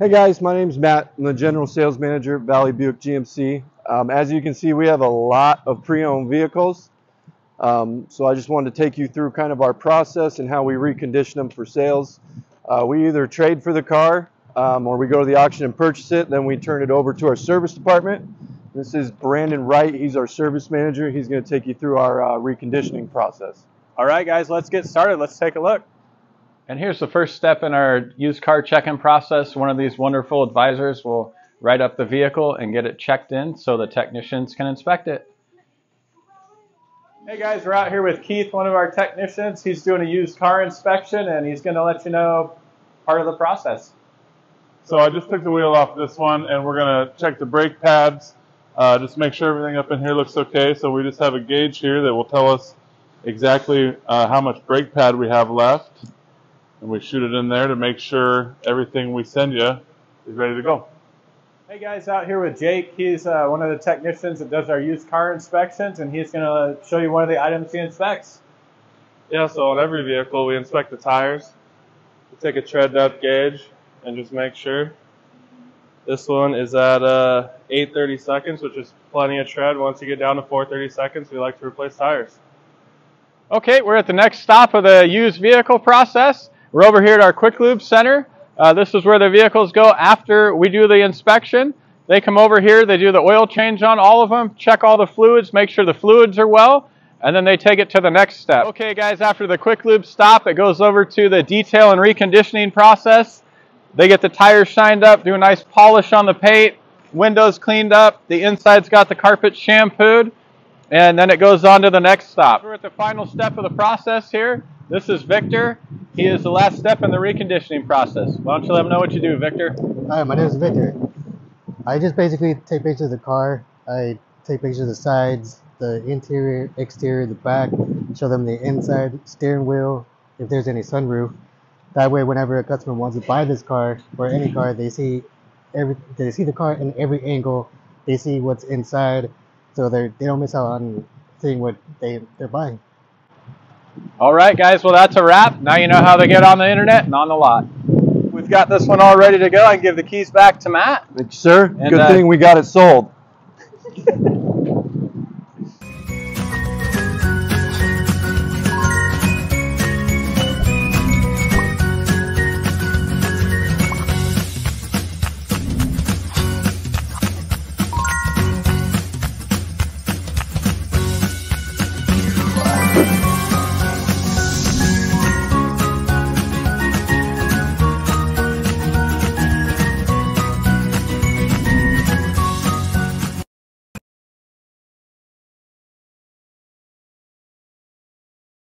Hey guys, my name's Matt. I'm the General Sales Manager at Valley Buick GMC. As you can see, we have a lot of pre-owned vehicles. So I just wanted to take you through kind of our process and how we recondition them for sales. We either trade for the car or we go to the auction and purchase it, then we turn it over to our service department. This is Brandon Wright. He's our service manager. He's going to take you through our reconditioning process. All right, guys, let's get started. Let's take a look. And here's the first step in our used car check-in process. One of these wonderful advisors will write up the vehicle and get it checked in so the technicians can inspect it. Hey guys, we're out here with Keith, one of our technicians. He's doing a used car inspection and he's gonna let you know part of the process. So I just took the wheel off this one and we're gonna check the brake pads, just make sure everything up in here looks okay. So we just have a gauge here that will tell us exactly how much brake pad we have left. And we shoot it in there to make sure everything we send you is ready to go. Hey guys, out here with Jake. He's one of the technicians that does our used car inspections, and he's going to show you one of the items he inspects. Yeah, so on every vehicle we inspect the tires. We take a tread depth gauge and just make sure. This one is at 8/32, which is plenty of tread. Once you get down to 4/32, we like to replace tires. Okay, we're at the next stop of the used vehicle process. We're over here at our Quick Lube Center. This is where the vehicles go after we do the inspection. They come over here, they do the oil change on all of them, check all the fluids, make sure the fluids are well, and then they take it to the next step. Okay guys, after the Quick Lube stop, it goes over to the detail and reconditioning process. They get the tires shined up, do a nice polish on the paint, windows cleaned up, the inside's got the carpet shampooed, and then it goes on to the next stop. We're at the final step of the process here. This is Victor. He is the last step in the reconditioning process. Why don't you let him know what you do, Victor? Hi, my name is Victor. I just basically take pictures of the car. I take pictures of the sides, the interior, exterior, the back, show them the inside, steering wheel, if there's any sunroof. That way, whenever a customer wants to buy this car or any car, they see the car in every angle. They see what's inside, so they don't miss out on seeing what they're buying. All right, guys, well, that's a wrap. Now you know how they get on the internet and on the lot. We've got this one all ready to go. I can give the keys back to Matt. Thank you, sir. Good thing we got it sold.